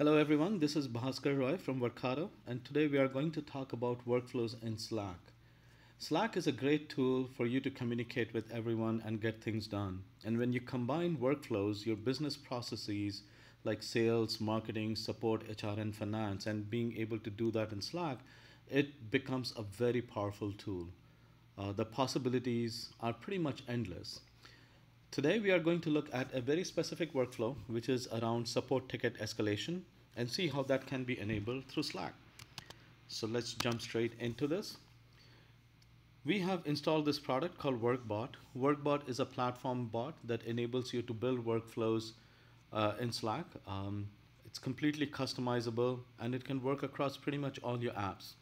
Hello everyone, this is Bhaskar Roy from Workato, and today we are going to talk about workflows in Slack. Slack is a great tool for you to communicate with everyone and get things done. And when you combine workflows, your business processes like sales, marketing, support, HR, and finance, and being able to do that in Slack, it becomes a very powerful tool. The possibilities are pretty much endless. Today we are going to look at a very specific workflow, which is around support ticket escalation, and see how that can be enabled through Slack. So let's jump straight into this. We have installed this product called Workbot. Workbot is a platform bot that enables you to build workflows in Slack. It's completely customizable, and it can work across pretty much all your apps.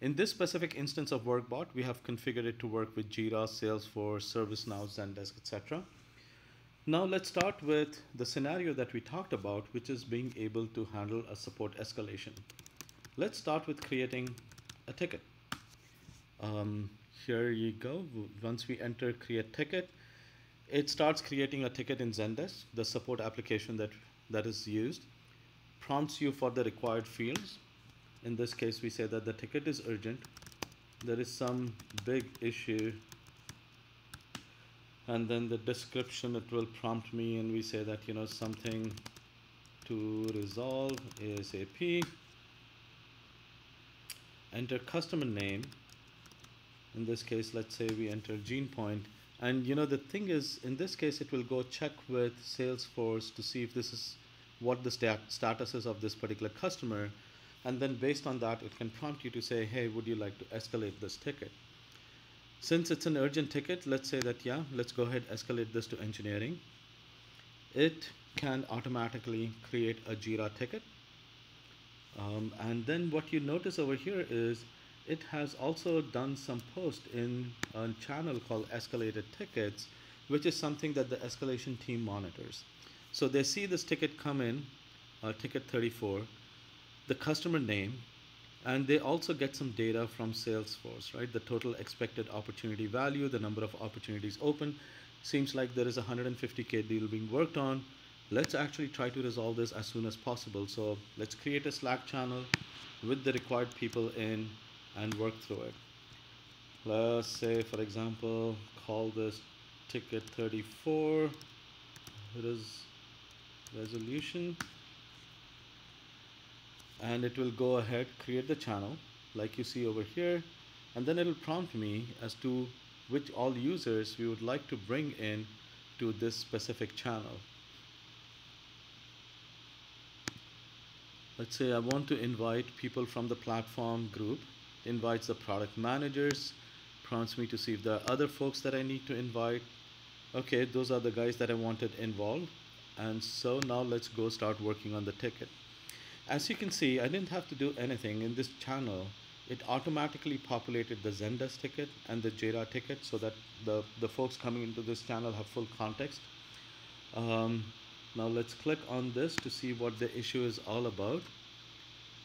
In this specific instance of Workbot, we have configured it to work with Jira, Salesforce, ServiceNow, Zendesk, etc. Now let's start with the scenario that we talked about, which is being able to handle a support escalation. Let's start with creating a ticket. Here you go. Once we enter create ticket, it starts creating a ticket in Zendesk, the support application that is used, prompts you for the required fields. In this case, we say that the ticket is urgent, there is some big issue, and then the description, it will prompt me, and we say that, you know, something to resolve ASAP. Enter customer name. In this case, let's say we enter GenePoint, and you know, the thing is, in this case, it will go check with Salesforce to see if this is what the status is of this particular customer. And then based on that, it can prompt you to say, hey, would you like to escalate this ticket? Since it's an urgent ticket, let's say that, yeah, let's go ahead, escalate this to engineering. It can automatically create a Jira ticket. And then what you notice over here is it has also done some post in a channel called escalated tickets, which is something that the escalation team monitors. So they see this ticket come in, ticket 34. The customer name, and they also get some data from Salesforce, right? The total expected opportunity value, the number of opportunities open. Seems like there is a $150K deal being worked on. Let's actually try to resolve this as soon as possible. So let's create a Slack channel with the required people in and work through it. Let's say, for example, call this ticket 34. It is resolution. And it will go ahead, create the channel like you see over here, and then it'll prompt me as to which all users we would like to bring in to this specific channel. Let's say I want to invite people from the platform group, invites the product managers, prompts me to see if there are other folks that I need to invite. Okay, those are the guys that I wanted involved. And so now let's go start working on the ticket. As you can see, I didn't have to do anything in this channel. It automatically populated the Zendesk ticket and the Jira ticket so that the folks coming into this channel have full context. Now let's click on this to see what the issue is all about.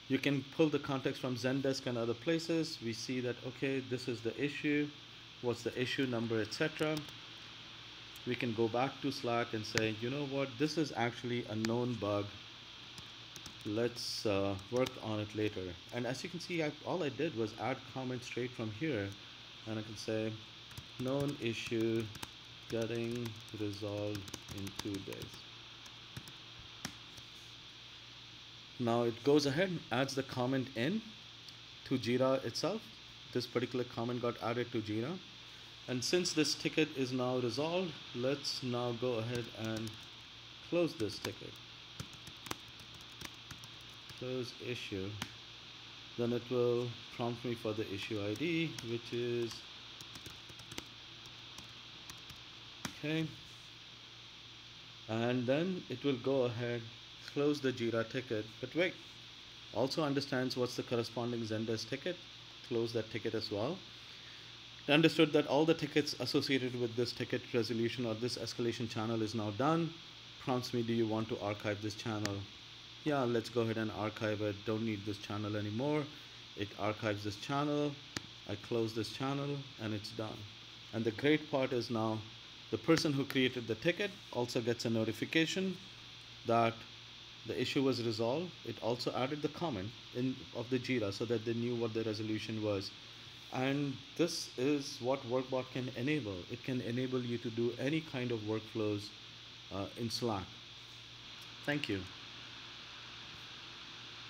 You can pull the context from Zendesk and other places. We see that, okay, this is the issue, what's the issue number, etc. We can go back to Slack and say, you know what, this is actually a known bug. Let's work on it later. And as you can see, all I did was add comments straight from here, and I can say known issue getting resolved in 2 days. Now it goes ahead, adds the comment in to Jira itself. This particular comment got added to Jira, and since this ticket is now resolved, let's now go ahead and close this ticket. Close issue. Then it will prompt me for the issue ID, which is okay, and then it will go ahead, close the Jira ticket, but wait, also understands what's the corresponding Zendesk ticket, close that ticket as well. It understood that all the tickets associated with this ticket resolution or this escalation channel is now done. Prompts me, do you want to archive this channel? Yeah, let's go ahead and archive it. Don't need this channel anymore. It archives this channel. I close this channel, and it's done. And the great part is now the person who created the ticket also gets a notification that the issue was resolved. It also added the comment of the Jira so that they knew what the resolution was. And this is what Workbot can enable. It can enable you to do any kind of workflows in Slack. Thank you.